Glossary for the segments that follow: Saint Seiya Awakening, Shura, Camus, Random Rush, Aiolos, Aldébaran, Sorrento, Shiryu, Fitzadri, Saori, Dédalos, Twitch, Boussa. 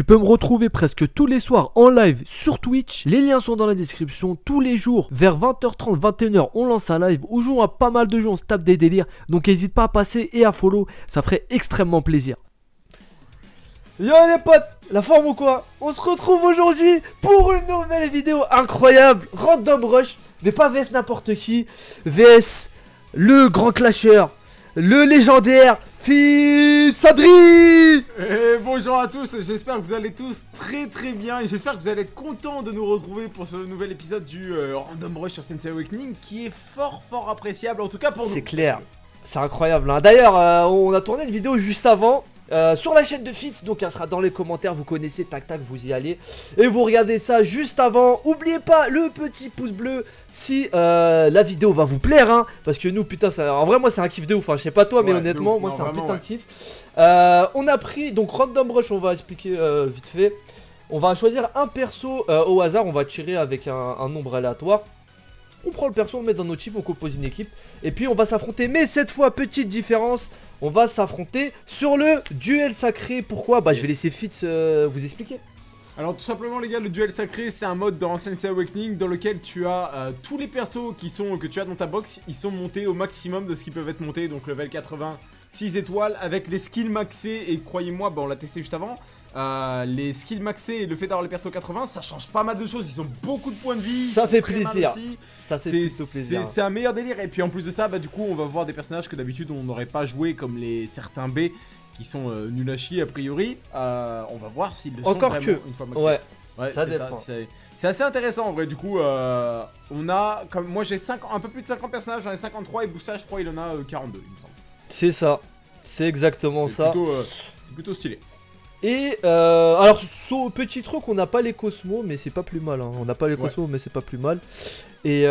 Tu peux me retrouver presque tous les soirs en live sur Twitch. Les liens sont dans la description. Tous les jours, vers 20h30, 21h, on lance un live. Où on a pas mal de jeux, on se tape des délires. Donc n'hésite pas à passer et à follow. Ça ferait extrêmement plaisir. Yo les potes, la forme ou quoi? On se retrouve aujourd'hui pour une nouvelle vidéo incroyable, Random Rush, mais pas VS n'importe qui, VS le grand clasheur, le légendaire Fitzadri. Et bonjour à tous, j'espère que vous allez tous très bien et j'espère que vous allez être contents de nous retrouver pour ce nouvel épisode du Random Rush sur Saint Seiya Awakening qui est fort appréciable, en tout cas pour nous. C'est clair, c'est incroyable hein. D'ailleurs on a tourné une vidéo juste avant sur la chaîne de Fitz, donc elle sera dans les commentaires, vous connaissez, tac tac, vous y allez. Et vous regardez ça juste avant, oubliez pas le petit pouce bleu si la vidéo va vous plaire hein. Parce que nous putain, ça, en vrai moi c'est un kiff de ouf, hein. Je sais pas toi mais ouais, honnêtement ouf, moi c'est un putain de kiff. On a pris, donc Random Rush, on va expliquer vite fait. On va choisir un perso au hasard, on va tirer avec un nombre aléatoire. On prend le perso, on le met dans nos chips, on compose une équipe. Et puis on va s'affronter, mais cette fois, petite différence, on va s'affronter sur le duel sacré. Pourquoi? Bah yes. Je vais laisser Fitz vous expliquer. Alors tout simplement les gars, le duel sacré c'est un mode dans Saint Seiya Awakening dans lequel tu as tous les persos qui sont, que tu as dans ta box. Ils sont montés au maximum de ce qu'ils peuvent être montés, donc level 80, 6 étoiles avec les skills maxés. Et croyez-moi, bah on l'a testé juste avant, les skills maxés et le fait d'avoir les persos 80, ça change pas mal de choses, ils ont beaucoup de points de vie. Ça fait plaisir, ça fait plutôt plaisir. C'est un meilleur délire et puis en plus de ça, bah du coup on va voir des personnages que d'habitude on n'aurait pas joué, comme les certains B qui sont nuls à chier a priori. On va voir s'ils le sont vraiment une fois maxés. Ouais, ouais ça dépend. C'est assez intéressant en vrai, du coup on a, comme moi j'ai un peu plus de 50 personnages, j'en ai 53 et Boussa je crois il en a 42 il me semble. C'est ça, c'est exactement ça. C'est plutôt stylé. Et alors, petit truc, on n'a pas les cosmos, mais c'est pas plus mal. Hein. On n'a pas les cosmos, mais c'est pas plus mal. Et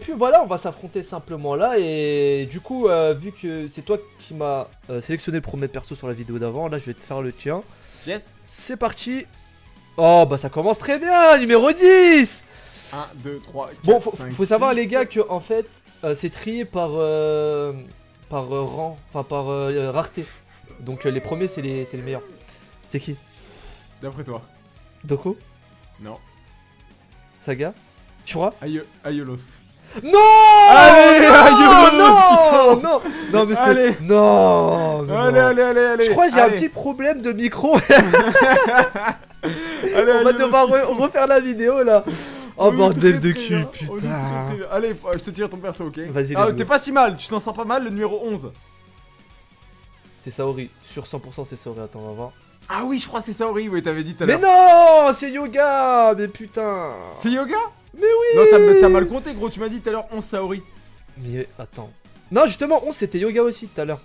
puis voilà, on va s'affronter simplement là. Et du coup, vu que c'est toi qui m'as sélectionné le premier perso sur la vidéo d'avant, là je vais te faire le tien. Yes. C'est parti. Oh bah ça commence très bien, numéro 10. 1, 2, 3, 4, bon, faut savoir les gars que en fait, c'est trié par rang, enfin par rareté. Donc les premiers, c'est les meilleurs. C'est qui? D'après toi? Doko? Non. Saga? Chura? Aiolos. Non! Allez, Aiolos, putain! Non! Non, mais c'est... Non, non! Allez, allez, allez, allez! Je crois que j'ai un petit problème de micro. Allez, on va devoir refaire la vidéo, là. Oh bordel de cul, putain! Allez, je te tire ton perso, ok? Vas-y, ah, t'es pas si mal, tu t'en sors pas mal, le numéro 11. C'est Saori, sur 100% c'est Saori, attends on va voir. Ah oui je crois c'est Saori, oui t'avais dit tout à l'heure. Mais non c'est Yoga, mais putain. C'est Yoga? Mais oui. Non t'as mal compté gros, tu m'as dit tout à l'heure 11 Saori. Mais attends. Non justement 11 c'était Yoga aussi tout à l'heure.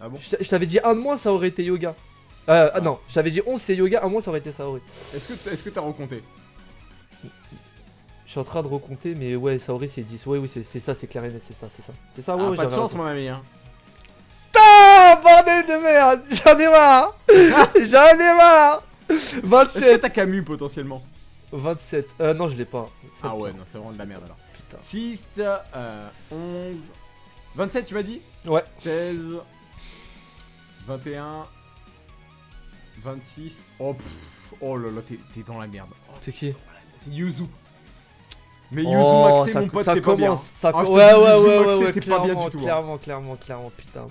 Ah bon? Je t'avais dit 1 de moins ça aurait été Yoga. Ah non, je t'avais dit 11 c'est Yoga, 1 de moins ça aurait été Saori. Est-ce que t'as recompté? Je suis en train de recompter mais ouais Saori c'est 10, ouais oui c'est ça, c'est clair et net, c'est ça, c'est ça. C'est ça, ouais, ah, ouais pas de chance mon ami hein. Bordel de merde, j'en ai marre. J'en ai marre. 27. Est-ce que t'as Camus potentiellement? 27, non je l'ai pas. Ah ouais, non c'est vraiment de la merde alors. Putain. 6, 11, 27 tu m'as dit? Ouais. 16, 21, 26, oh pff, oh là là t'es dans la merde. Oh, c'est qui? C'est Yuzu. Mais Yuzu Maxé mon pote, t'es pas bien. Ouais, t'es pas bien du tout. Clairement, putain.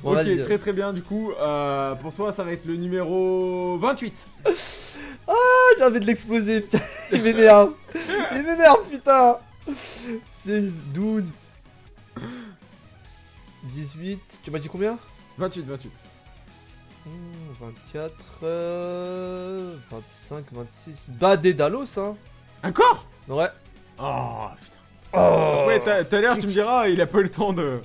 Ok, très bien, du coup, pour toi, ça va être le numéro 28. Ah, j'ai envie de l'exploser, il m'énerve. Il m'énerve, putain. 16, 12, 18, tu m'as dit combien? 28. 24, 25, 26. Bah, Dédalos, hein. Encore? Ouais. Oh putain. Oh. Ouais, tout à l'heure tu me diras, il a pas eu le temps de...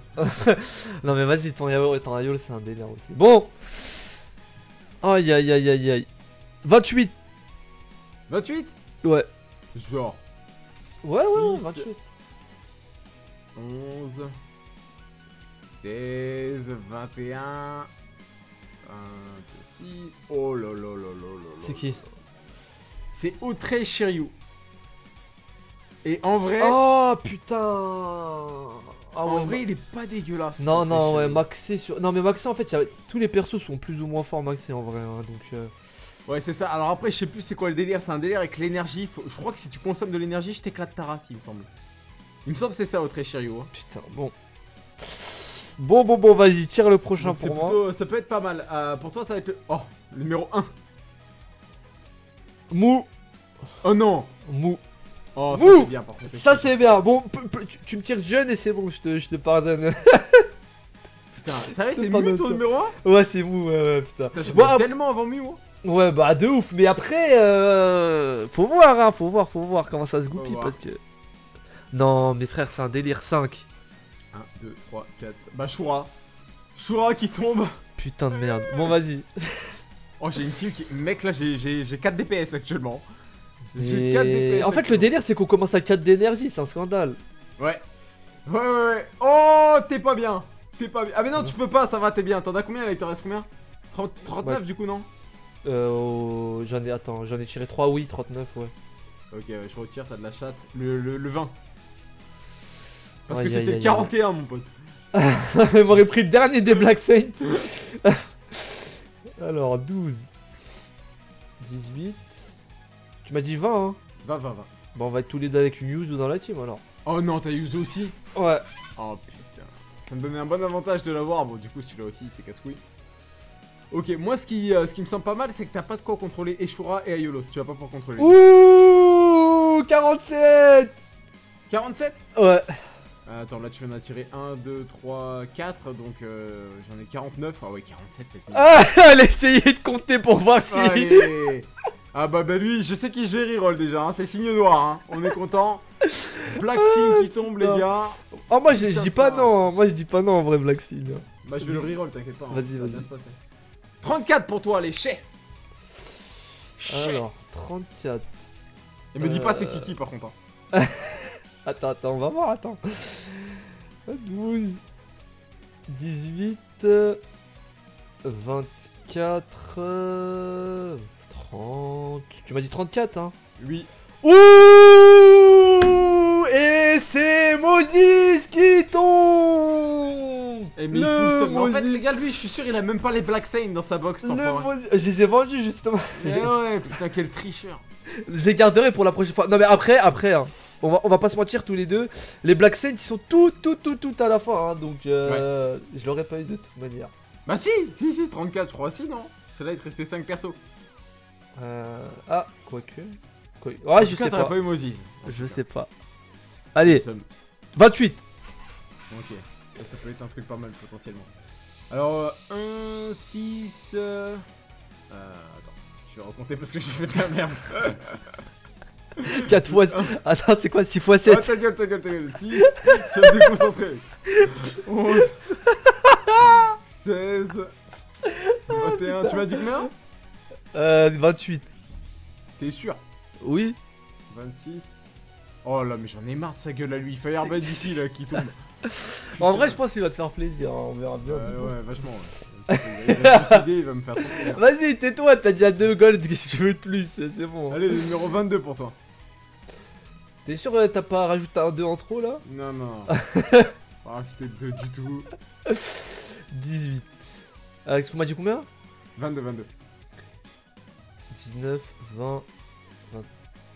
Non mais vas-y, ton yaourt et ton aïeul c'est un délire aussi. Bon. Aïe aïe aïe aïe aïe. 28. 28? Ouais. Genre. Ouais 6, 28. 11. 16. 21. 26. Oh là là là là là. C'est qui? C'est Outre Shiryu. Et en vrai... Oh putain, en vrai il est pas dégueulasse. Non ouais, Maxé sur... Non mais Maxé en fait tous les persos sont plus ou moins forts Maxé en vrai hein, donc Ouais, c'est ça. Alors après, je sais plus c'est quoi le délire. C'est un délire avec l'énergie. Faut... Je crois que si tu consommes de l'énergie, je t'éclate ta race, il me semble. Il me semble que c'est ça, au très chériot. Hein. Putain, bon. Bon, vas-y, tire le prochain. Donc, pour moi. Plutôt, ça peut être pas mal. Pour toi, ça va être le... Oh, le numéro 1. Mou. Oh non. Mou. Oh, Mou. Ça c'est bien, par contre. Ça c'est bien. Bon, tu me tires jeune et c'est bon, je te pardonne. Putain, sérieux, c'est Mou ton numéro 1? Ouais, c'est Mou, ouais, putain. Putain, je bon, tellement avant Mou. Ouais, bah de ouf, mais après, faut voir, hein, faut voir comment ça se goupille, parce que... Non, mes frères, c'est un délire, 5. 1, 2, 3, 4, 5. Bah, Shura qui tombe. Putain de merde. Bon, vas-y. Oh, j'ai une team qui... Mec, là, j'ai 4 DPS actuellement. J'ai 4 DPS. En fait, le délire, c'est qu'on commence à 4 d'énergie, c'est un scandale. Ouais. Ouais. Oh, t'es pas bien. Ah, mais non, tu peux pas, ça va, t'es bien. T'en as combien, là? Il te reste combien? 39, du coup, non? J'en ai... Attends, j'en ai tiré 3, oui, 39, ouais. Ok, ouais, je retire, t'as de la chatte. Le 20. Parce que c'était 41, mon pote. Il m'aurait pris le dernier des Black Saints. Alors, 12. 18. Tu m'as dit 20, hein? 20. Bon, on va être tous les deux avec Yuzu dans la team, alors. Oh non, t'as Yuzu aussi? Ouais. Oh putain. Ça me donnait un bon avantage de l'avoir. Bon, du coup, celui-là aussi, c'est casse-couille. Ok, moi ce qui me semble pas mal, c'est que t'as pas de quoi contrôler Eshura et Aiolos, tu vas pas pouvoir contrôler. Ouh, 47 ! 47 ? Ouais. Attends, là tu viens d'attirer 1, 2, 3, 4, donc j'en ai 49, ah ouais, 47 c'est fini. Ah, allez, essayez de compter pour voir si... Allez. Ah bah lui, je sais qui je vais reroll déjà, hein. C'est signe noir, hein. On est content. Black Sign qui tombe, les gars. Oh, moi je dis pas non, moi je dis pas non en vrai, Black Sign. Bah je vais le reroll, t'inquiète pas. Hein. Vas-y. 34 pour toi, allez, chais. Alors, 34. Et me dis pas c'est Kiki par contre. Hein. attends, on va voir, attends. 12, 18, 24, 30. Tu m'as dit 34, hein? Oui. Ouh! Et c'est Moses qui tombe! Et mais en fait, les gars, lui, je suis sûr, il a même pas les Black Saints dans sa box. Je les ai vendus, justement. Mais ouais, putain, quel tricheur. Je les garderai pour la prochaine fois. Non, mais après, hein, on va pas se mentir tous les deux. Les Black Saints, ils sont tout à la fin, hein, donc ouais. Je l'aurais pas eu de toute manière. Bah, si, 34, je crois, si, non? Celle-là, il te restait 5 persos. Ah, quoique. Ouais, en je tout cas, sais pas eu Moses. Je sais pas. Allez, 28. Ok, ça peut être un truc pas mal potentiellement. Alors, 1, 6... attends, je vais recompter parce que j'ai fait de la merde. 4 fois... Attends, c'est quoi 6 fois 7? Ah, ta gueule. 6, je vais me déconcentrer. 11, 16, 21, tu m'as dit combien? 28. T'es sûr? Oui. 26. Oh là, mais j'en ai marre de sa gueule à lui. Fireball ici là qui tombe. En vrai, je pense qu'il va te faire plaisir. On verra bien. Ouais, vachement. Ouais. Il va me faire plaisir. Vas-y, tais-toi. T'as déjà 2 golds. Qu'est-ce que tu veux de plus? C'est bon. Allez, le numéro 22 pour toi. T'es sûr que t'as pas rajouté un 2 en trop là? Non. Pas rajouté 2 du tout. 18. Tu m'as dit combien? 22. 19, 20.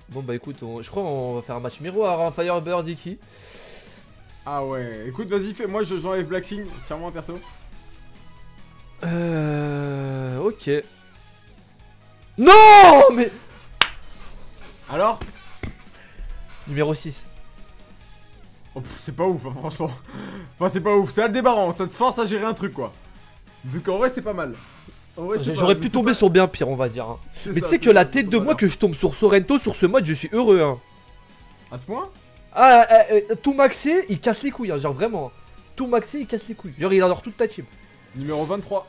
Bon bah écoute, je crois on va faire un match miroir, hein, Firebird Iki. Ah ouais, écoute vas-y fais, moi j'enlève Black Sign, tiens-moi un perso. Ok. Non mais... Alors numéro 6. Oh, c'est pas ouf, hein, franchement. Enfin c'est pas ouf, c'est Aldébaran, ça te force à gérer un truc quoi. Donc en vrai c'est pas mal. J'aurais pu tomber sur bien pire, on va dire. Hein. Mais tu sais que la tête de moi que je tombe sur Sorrento sur ce mode, je suis heureux. Hein. À ce point? Ah, tout maxé, il casse les couilles. Hein, genre vraiment. Tout maxé, il casse les couilles. Genre, il adore toute ta team. Numéro 23.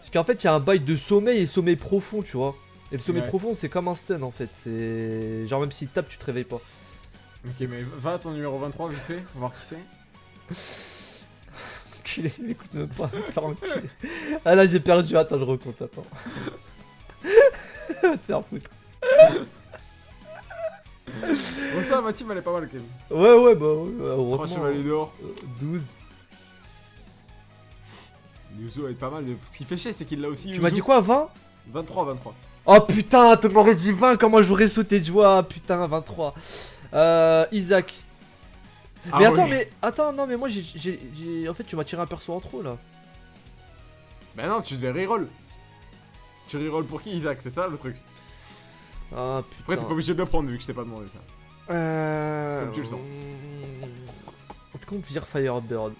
Parce qu'en fait, il y a un bail de sommeil et sommeil profond, tu vois. Et le sommeil profond, c'est comme un stun en fait. C'est genre, même s'il tape, tu te réveilles pas. Ok, mais va à ton numéro 23, vite fait. On va voir qui c'est. Il m'écoute même pas. Ah là j'ai perdu, attends je recompte, attends. Te faire foutre. Bon ça ma team elle est pas mal quand même. Ouais bah heureusement. 3 chevaliers dehors. 12. Yuzo est pas mal, mais ce qui fait chier, c'est qu'il l'a aussi. Tu m'as dit quoi, 20 ? 23, 23. Oh putain, tu m'aurais dit 20, comment j'aurais sauté de joie, putain, 23. Isaac. Ah, mais oui. Attends, mais attends, non, mais moi j'ai. En fait, tu m'as tiré un perso en trop là. Bah non, tu devais reroll. Tu reroll pour qui, Isaac? C'est ça le truc. Ah putain. Après, t'es pas obligé de le prendre vu que je t'ai pas demandé ça. Comme tu le sens. On peut dire Firebird.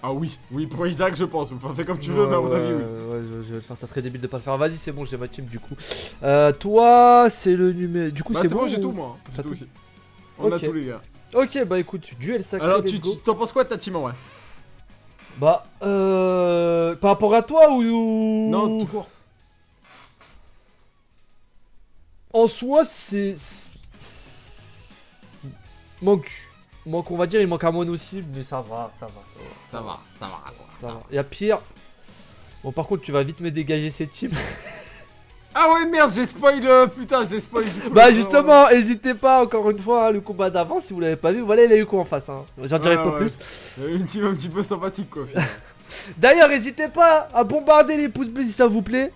Ah oui, oui, pour Isaac, je pense. Enfin, fais comme tu veux, mais à mon avis, oui. Ouais, je vais le faire, ça serait débile de pas le faire. Vas-y, c'est bon, j'ai ma team du coup. Toi, c'est le numéro. Du coup, bah, c'est bon, j'ai tout, moi. J'ai tout aussi. On a tout, les gars. Ok, bah écoute, duel sacré. Alors, tu t'en penses quoi de ta team en vrai? Bah, par rapport à toi ou. Non, tout court. En soi, c'est. Manque, on va dire, il manque un moine aussi, mais ça va, ça va, ça va. Ça va, ça va, quoi. Ça va. Y'a pire. Bon, par contre, tu vas vite me dégager cette team. Ah ouais, merde, j'ai spoil, putain, j'ai spoil. Bah, justement, hésitez pas, encore une fois, hein, le combat d'avant, si vous l'avez pas vu, voilà, il a eu quoi en face, hein. J'en dirai pas plus. Une team un petit peu sympathique, quoi. D'ailleurs, hésitez pas à bombarder les pouces bleus si ça vous plaît.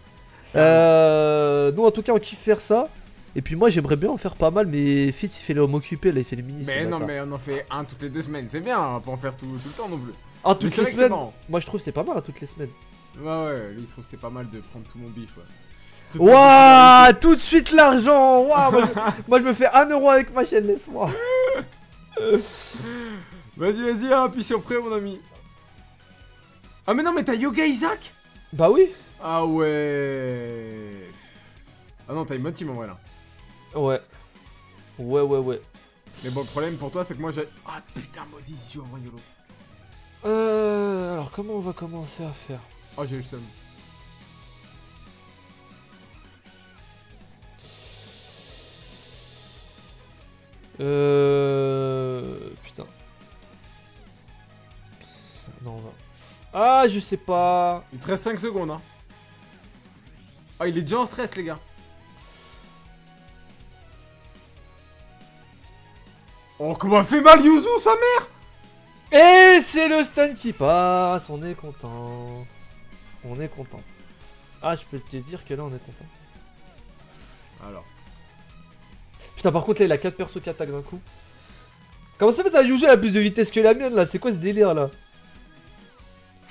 Nous, en tout cas, on kiffe faire ça. Et puis moi j'aimerais bien en faire pas mal, mais Fitz il fait les hommes occupés là, il fait les mini. Mais non mais on en fait un toutes les 2 semaines, c'est bien, on peut en faire tout le temps non plus. Un toutes les semaines. Moi je trouve c'est pas mal à toutes les semaines. Bah ouais, lui il trouve c'est pas mal de prendre tout mon bif, ouais. Wouah, tout de suite l'argent. Waouh, moi je me fais 1 € avec ma chaîne, laisse-moi. Vas-y, vas-y, appuie sur prêt mon ami. Ah mais non mais t'as Yoga Isaac? Bah oui. Ah ouais. Ah non, t'as une bonne team en vrai là. Ouais. Ouais. Mais bon, le problème pour toi, c'est que moi j'ai. Ah putain, Moses, si tu vois, yolo. Alors, comment on va commencer à faire? Oh, j'ai eu le seum. Putain. Non, on va. Ah, je sais pas. Il te reste 5 secondes, hein. Ah, il est déjà en stress, les gars. Oh, comment elle fait mal, Yuzu, sa mère! Et c'est le stun qui passe, on est content. On est content. Ah, je peux te dire que là, on est content. Alors. Putain, par contre, là, il a 4 persos qui attaquent d'un coup. Comment ça fait que ta Yuzu a plus de vitesse que la mienne, là? C'est quoi ce délire, là?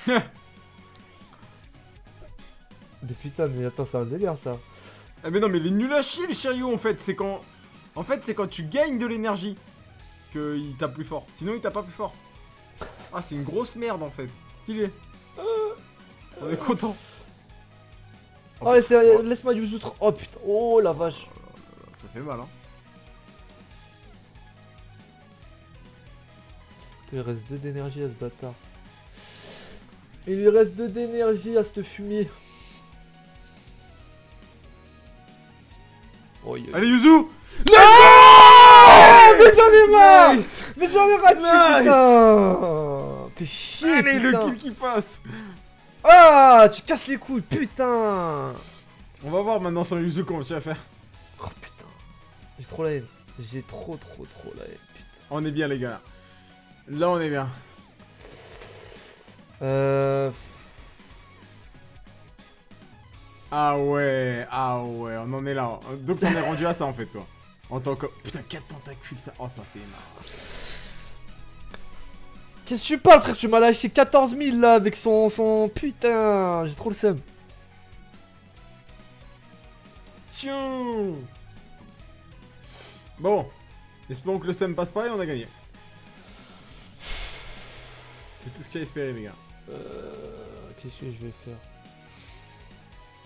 Mais putain, mais attends, c'est un délire, ça. Ah, mais non, mais il est nul à chier, le chariot, en fait. C'est quand... En fait, c'est quand tu gagnes de l'énergie. Il tape plus fort, sinon il tape pas plus fort. Ah, c'est une grosse merde en fait. Stylé. On est content. Oh, ah, ouais, laisse-moi du outre. Oh putain, oh la vache. Ça fait mal, hein. Il reste 2 d'énergie à ce bâtard. Il lui reste 2 d'énergie à ce fumier. Oh, allez, Yuzu! Mais j'en ai marre! Nice. Mais j'en ai raté! Putain! T'es chier! Allez, putain. Le kill qui passe! Ah! Tu casses les couilles, putain! On va voir maintenant sur Yuzu comment tu vas faire. Oh putain! J'ai trop la haine. J'ai trop la haine, putain. On est bien, les gars. Là, on est bien. Ah ouais, on en est là. Donc, on est rendu à ça en fait, toi. En tant que... Putain, 4 tentacules, ça... Oh, ça fait marre. Qu'est-ce que tu parles, frère? Tu m'as lâché 14 000, là, avec son... Putain, j'ai trop le seum. Tchou. Bon. Espérons que le seum passe pas et on a gagné. C'est tout ce qu'il y a à espérer, les gars. Qu'est-ce que je vais faire?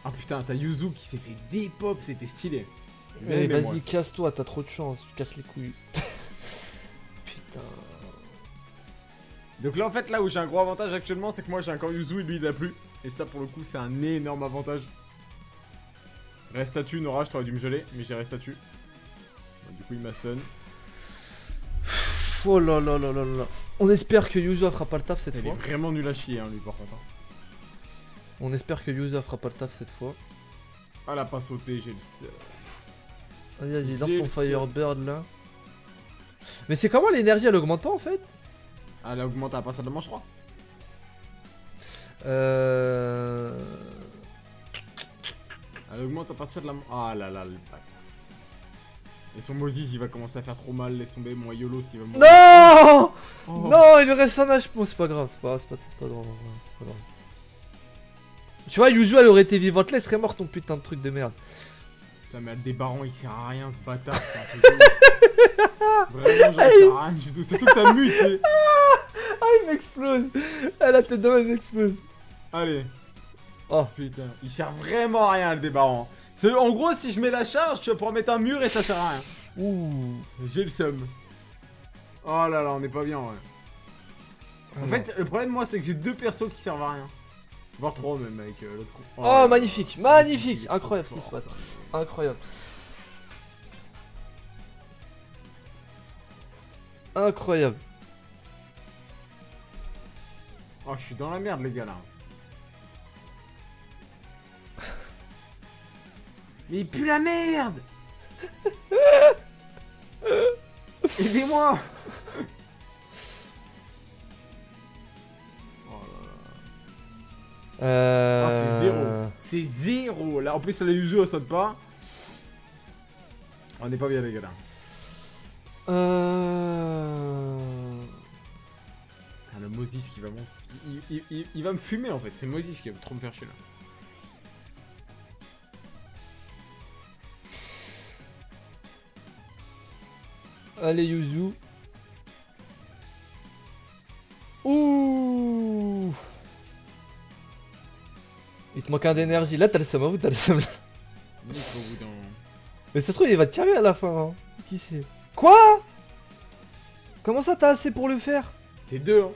Ah, putain, t'as Yuzu qui s'est fait dépop, c'était stylé. Mais vas-y, casse-toi, t'as trop de chance, tu casses les couilles. Putain. Donc là, en fait, là où j'ai un gros avantage actuellement, c'est que moi j'ai encore Yuzu et lui il a plus. Et ça, pour le coup, c'est un énorme avantage. Reste à tu, Nora, je t'aurais dû me geler, mais j'ai reste à tu. Du coup, il m'astonne. Oh là là là là là. On espère que Yuzu fera pas le taf cette fois. Il est vraiment nul à chier, hein, lui, par contre. On espère que Yuzu fera pas le taf cette fois. Ah, elle a pas sauté, j'ai le... Vas-y, lance ton Firebird là. Mais c'est comment l'énergie, elle augmente pas en fait? Elle augmente à partir de manche 3. Elle augmente à partir de la... Ah là là, le pack. Et son Moses, il va commencer à faire trop mal, laisse tomber mon YOLO s'il va mourir. Non oh. Non, il lui reste un HP, c'est pas grave, c'est pas grave, Tu vois, Yuzu, elle aurait été vivante, là, elle serait morte, ton putain de truc de merde. Putain, mais elle débarrant, il sert à rien, ce bâtard, c'est un peu vraiment, genre, il sert à rien du tout, surtout que t'as mu, tu sais. Ah, il m'explose. Ah, la tête de moi, elle m'explose. Allez. Oh, putain, il sert vraiment à rien, le débarrant. En gros, si je mets la charge, tu vas pouvoir mettre un mur et ça sert à rien. Ouh, j'ai le seum. Oh là là, on est pas bien, ouais. En fait, le problème, moi, c'est que j'ai deux persos qui servent à rien. Voire trois, même, avec l'autre con. Oh, oh magnifique, magnifique. Incroyable, 6 watts. Incroyable. Incroyable. Oh, je suis dans la merde, les gars, là. Mais il pue la merde. Aidez-moi. Oh là là. Ah, c'est zéro. C'est zéro. Là, en plus, la Yuzu, elle saute pas. On n'est pas bien, les gars, là. Ah, le Moses qui va... Il va me fumer, en fait. C'est Moses qui va trop me faire chier, là. Allez, Yuzu. Ouh. Il te manque un d'énergie. Là, t'as le seum, hein, vous, t'as le seum, là. Mais ça se trouve, il va te carrer à la fin, hein. Qui sait? Quoi? Comment ça, t'as assez pour le faire? C'est deux, hein.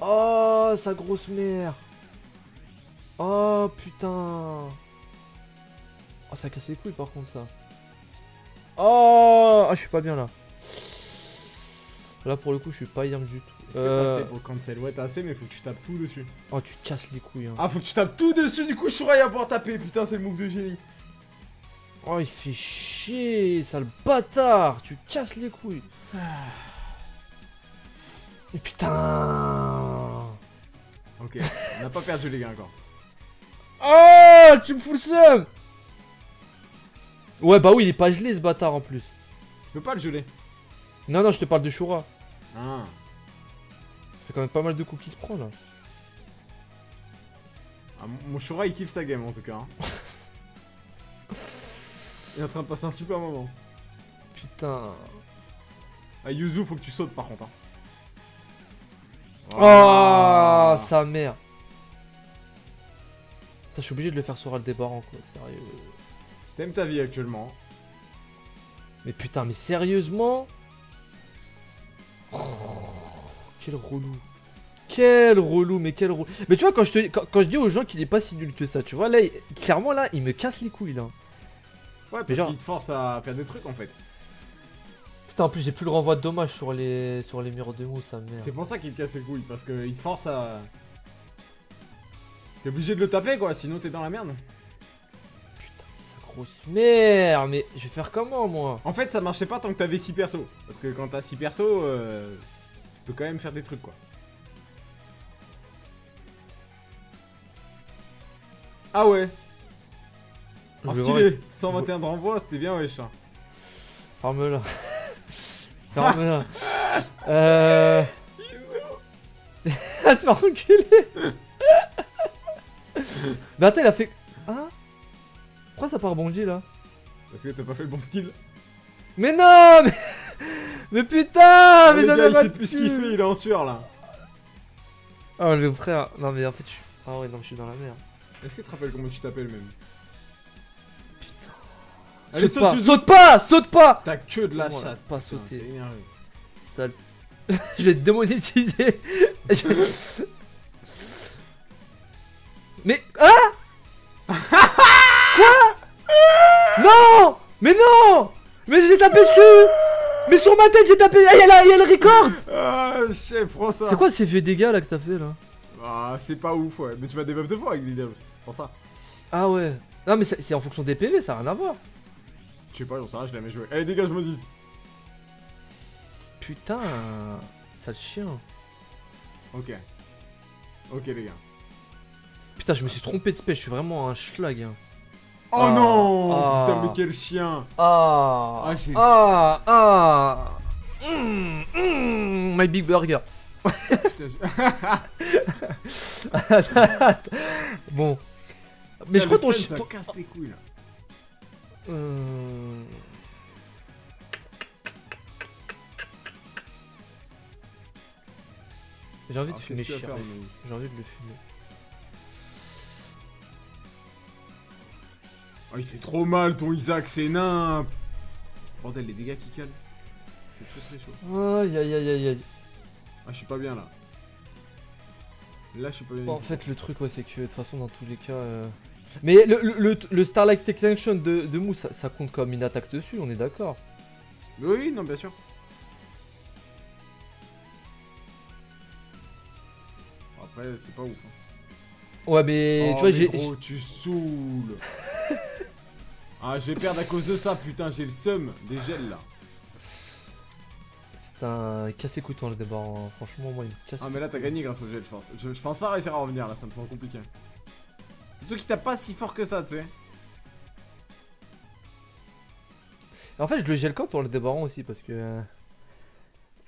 Oh, sa grosse mère. Oh, putain. Oh, ça casse les couilles, par contre, ça. Oh, ah, je suis pas bien là. Là pour le coup, je suis pas bien du tout. Est-ce que t'as assez pour cancel? Ouais, t'as assez, mais faut que tu tapes tout dessus. Oh, tu te casses les couilles. Hein. Ah, faut que tu tapes tout dessus, du coup, je saurais à pouvoir taper. Putain, c'est le move de génie. Oh, il fait chier, sale bâtard. Tu casses les couilles. Et putain. Ok, on n'a pas perdu les gars encore. Oh, tu me fous le seum. Ouais, bah oui, il est pas gelé ce bâtard en plus. Tu peux pas le geler. Non, non, je te parle de Shura. Ah. C'est quand même pas mal de coups qui se prend là. Ah, mon Shura il kiffe sa game en tout cas. Hein. Il est en train de passer un super moment. Putain. Ah, Yuzu, faut que tu sautes par contre. Hein. Oh, sa mère. Putain, je suis obligé de le faire sur le débarrant quoi, sérieux. T'aimes ta vie actuellement. Mais putain, mais sérieusement. Oh, quel relou. Quel relou, mais quel relou. Mais tu vois, quand je dis aux gens qu'il est pas si nul que ça, tu vois, là, clairement, là, il me casse les couilles, là. Ouais, parce genre... qu'il te force à faire des trucs, en fait. Putain, en plus, j'ai plus le renvoi de dommages sur les murs de mousse, ça merde. C'est pour ça qu'il te casse les couilles, parce qu'il te force à... T'es obligé de le taper, quoi, sinon t'es dans la merde. Merde, mais je vais faire comment moi? En fait, ça marchait pas tant que t'avais 6 persos. Parce que quand t'as 6 persos, tu peux quand même faire des trucs quoi. Ah ouais. Oh, stylé. 121 de renvoi, c'était bien, wesh. Ouais, ferme-la. Ferme-la. Tu m'as reculé. Mais attends, il a fait. Hein? Pourquoi ça part bondi là? Parce que t'as pas fait le bon skill. Mais non, mais, mais putain, mais j'avais pas de skill. Il sait plus ce qu'il fait, il est en sueur là. Oh le frère, non mais en fait tu... Ah ouais, non mais je suis dans la merde. Est-ce que tu te rappelles comment tu t'appelles même? Putain. Allez, saute, saute pas. T'as que de la chatte. Pas sauter. C'est énervé. Sale. Je vais te démonétiser. Mais... Ah. Non, mais non, mais j'ai tapé dessus. Mais sur ma tête j'ai tapé. Ah, y'a le record. Ah, chef, prends ça. C'est quoi ces vieux dégâts là que t'as fait là? Ah, c'est pas ouf, ouais. Mais tu vas débuff 2 fois avec Lilium, prends ça. Ah ouais. Non mais c'est en fonction des PV, ça a rien à voir. Je sais pas, j'en sais rien, je l'ai jamais joué. Allez, dégage Moses. Putain, sale chien. Ok. Ok les gars. Putain, je me suis trompé de spec, je suis vraiment un schlag. Hein. Oh ah, non ah, putain, mais quel chien. Ah ah, ah, ah. Mmh, mmh, my big burger. Bon. Mais putain, je crois ton chien... casse les couilles, là. J'ai envie de fumer chien. J'ai envie de le fumer. Oh, il fait trop mal ton Isaac, c'est nain. Bordel, les dégâts qui calent. C'est très chaud. Aïe aïe aïe aïe aïe. Ah, je suis pas bien là. Là, je suis pas bien. En fait, le truc, ouais, c'est que de toute façon, dans tous les cas. Mais le Starlight Extension de Mousse, ça compte comme une attaque dessus, on est d'accord. Oui, non, bien sûr. Après, c'est pas ouf. Hein. Ouais, mais oh, tu vois, j'ai. Oh, tu saoules. Ah, je vais perdre à cause de ça, putain, j'ai le seum des gels là. C'est un casse-écoutant le débat, hein. Franchement, moi, il casse. Ah, mais là, t'as gagné grâce au gel, je pense. Je pense pas réussir à revenir là, ça me semble compliqué. Surtout qu'il tape pas si fort que ça, tu sais. En fait, je le gèle quand en le débarrant aussi, parce que.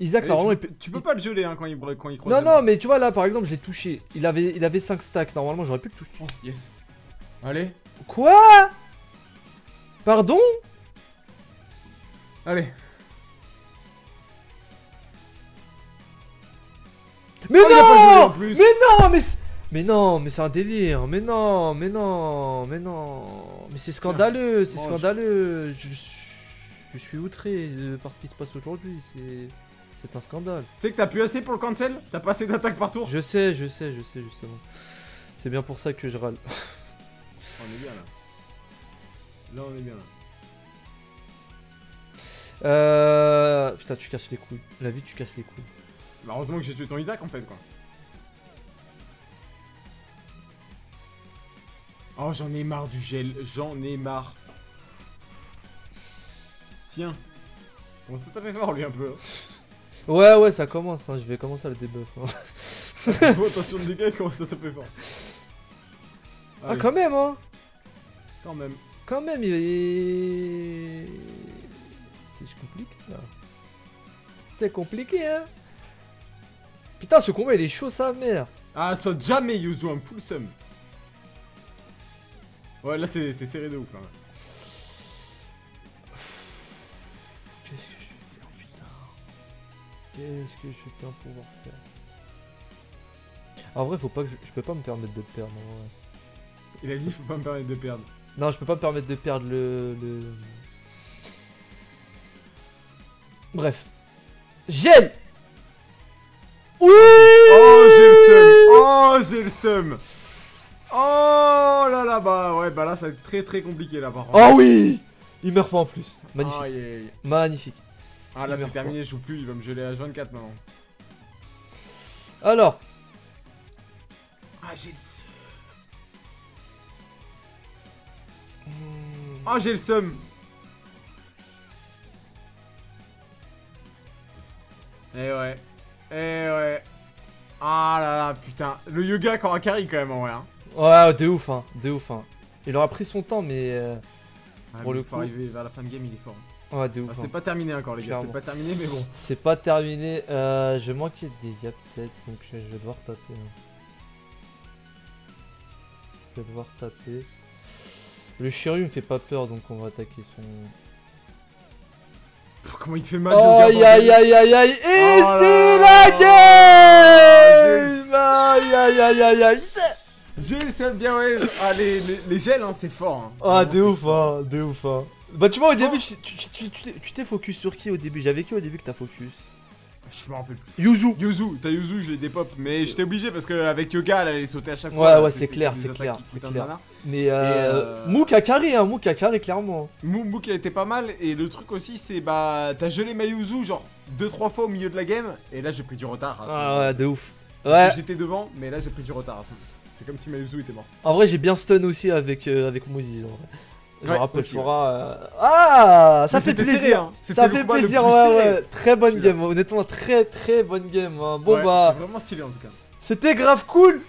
Isaac, mais normalement, tu peux pas le geler hein, quand il croise. Non, non, mais tu vois, là, par exemple, je l'ai touché. Il avait 5 stacks, normalement, j'aurais pu le toucher. Oh, yes. Allez. Quoi? Pardon? Allez. Mais oh, non! Mais non! Mais non, mais c'est un délire, mais non, mais non, mais non. Mais c'est scandaleux, c'est scandaleux. Je suis outré par ce qui se passe aujourd'hui, c'est un scandale. Tu sais que t'as plus assez pour le cancel? T'as pas assez d'attaques par tour? Je sais, justement. C'est bien pour ça que je râle. On est bien là. Là, on est bien là. Putain, tu casses les couilles. La vie, tu casses les couilles. Bah, heureusement que j'ai tué ton Isaac, en fait, quoi. Oh, j'en ai marre du gel, j'en ai marre. Tiens. Bon, ça t'a fait fort lui un peu. Hein. Ouais, ça commence, hein. Je vais commencer à le débuff. Hein. Bon, attention de dégâts, comment ça t'a fait fort. Allez. Ah, quand même, hein. Quand même, il est... C'est compliqué, là. C'est compliqué, hein. Putain, ce combat, il est chaud, sa mère. Ah, ça jamais, Yuzu, un full sum. Ouais, là c'est serré de ouf quand même. Qu'est-ce que je vais faire, putain? Qu'est-ce que je vais bien pouvoir faire? En vrai, faut pas que je peux pas me permettre de perdre. En vrai. Il a dit, faut pas me permettre de perdre. Non, je peux pas me permettre de perdre le... Bref. Gel. Oui. Oh, j'ai le seum. Oh, j'ai le seum. Oh là là, bah ouais, bah là ça va être très compliqué là par contre. Oh oui. Il meurt pas en plus. Magnifique. Ah, yeah. Magnifique. Ah là c'est terminé, je joue plus, il va me geler à 24 maintenant. Alors. Ah j'ai le seum. Oh j'ai le seum. Eh ouais. Ah là là, putain. Le yoga aura carry quand même en vrai hein. Ouais, de ouf hein. Il aura pris son temps mais pour le coup, arriver vers la fin de game, il est fort. Hein. Ouais, de ouf. Enfin, c'est pas terminé encore les gars, c'est pas terminé mais bon. C'est pas terminé, je manquais de dégâts peut-être donc je vais devoir taper. Je vais devoir taper. Le Shiryu me fait pas peur donc on va attaquer son... Comment il fait mal le gars. Aïe aïe aïe. Et oh c'est la game. Aïe aïe aïe. J'ai le seum, bien ouais. Ah les gels hein, c'est fort hein. Ah de ouf hein, de ouf. Bah tu vois au début tu t'es focus sur qui au début? J'avais qui au début que t'as focus? Je me rappelle plus. Yuzu, t'as Yuzu, je l'ai dépop, mais j'étais obligé parce qu'avec Yoga, elle allait sauter à chaque fois. Ouais, c'est clair. Mais Mouk a carré, hein, clairement. Mouk a été pas mal, et le truc aussi, c'est bah, t'as gelé ma Yuzu, genre 2-3 fois au milieu de la game, et là j'ai pris du retard. Ah ouais, de ouf. Ouais. J'étais devant, mais là j'ai pris du retard. C'est comme si ma Yuzu était mort. En vrai, j'ai bien stun aussi avec Mouziz. Je rappelle, ah, ça fait plaisir. Ça fait plaisir, ouais. Très bonne game, honnêtement, très bonne game. Bon bah. C'est vraiment stylé en tout cas. C'était grave cool.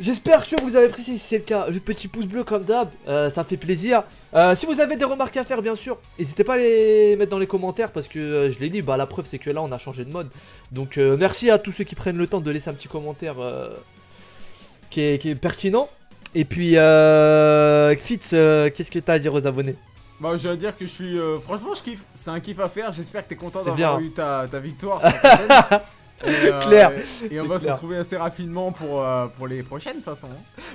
J'espère que vous avez apprécié, si c'est le cas, le petit pouce bleu comme d'hab, ça fait plaisir. Si vous avez des remarques à faire, bien sûr, n'hésitez pas à les mettre dans les commentaires parce que je les lis. Bah la preuve c'est que là on a changé de mode. Donc merci à tous ceux qui prennent le temps de laisser un petit commentaire qui est pertinent. Et puis Fitz, qu'est-ce que t'as à dire aux abonnés? Bah je vais dire que je suis... franchement je kiffe, c'est un kiff à faire, j'espère que t'es content d'avoir eu ta victoire. Claire. Et on va se retrouver assez rapidement pour les prochaines façons.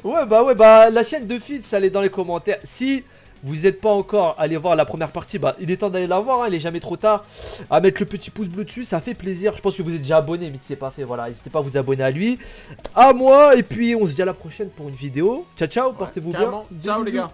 Ouais bah la chaîne de Fitz, elle est dans les commentaires. Si vous n'êtes pas encore allé voir la première partie, bah il est temps d'aller la voir, hein, il est jamais trop tard. À mettre le petit pouce bleu dessus, ça fait plaisir. Je pense que vous êtes déjà abonné, mais si c'est pas fait, voilà, n'hésitez pas à vous abonner à lui, à moi. Et puis on se dit à la prochaine pour une vidéo. Ciao ciao, portez-vous bien. Ciao les gars.